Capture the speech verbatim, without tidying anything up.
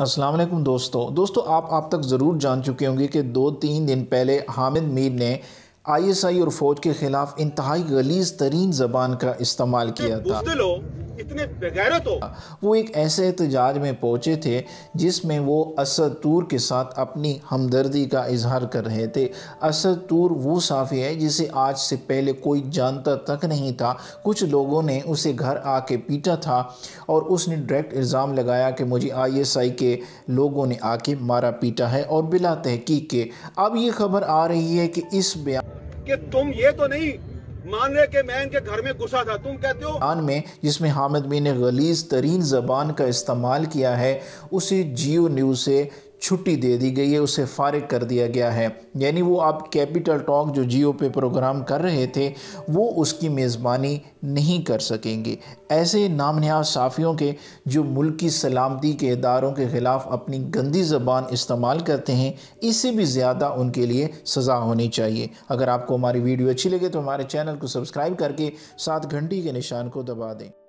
अस्सलाम वालेकुम दोस्तों दोस्तों आप आप तक ज़रूर जान चुके होंगे कि दो तीन दिन पहले हामिद मीर ने आईएसआई और फौज के खिलाफ इंतहाई गलीज तरीन जबान का इस्तेमाल किया था। इतने बेगैरत हो। वो एक ऐसे एहतजाज में पहुँचे थे जिसमें वो असद तूर के साथ अपनी हमदर्दी का इजहार कर रहे थे। असद तूर वो साफ़ी है जिसे आज से पहले कोई जानता तक नहीं था। कुछ लोगों ने उसे घर आके पीटा था और उसने डायरेक्ट इल्ज़ाम लगाया कि मुझे आईएसआई के लोगों ने आके मारा पीटा है और बिला तहकीक के। अब ये खबर आ रही है कि इस बयान कि तुम ये तो नहीं मान रहे कि मैं इनके घर में घुसा था, तुम कहते हो बयान में जिसमें हामिद मीर ने गलीज तरीन जबान का इस्तेमाल किया है उसे जियो न्यूज़ से छुट्टी दे दी गई है, उसे फारिग कर दिया गया है। यानी वो आप कैपिटल टॉक जो जियो पे प्रोग्राम कर रहे थे वो उसकी मेज़बानी नहीं कर सकेंगे। ऐसे नामनिहाद साफ़ियों के जो मुल्क की सलामती के इदारों के ख़िलाफ़ अपनी गंदी ज़बान इस्तेमाल करते हैं, इससे भी ज़्यादा उनके लिए सज़ा होनी चाहिए। अगर आपको हमारी वीडियो अच्छी लगे तो हमारे चैनल को सब्सक्राइब करके सात घंटी के निशान को दबा दें।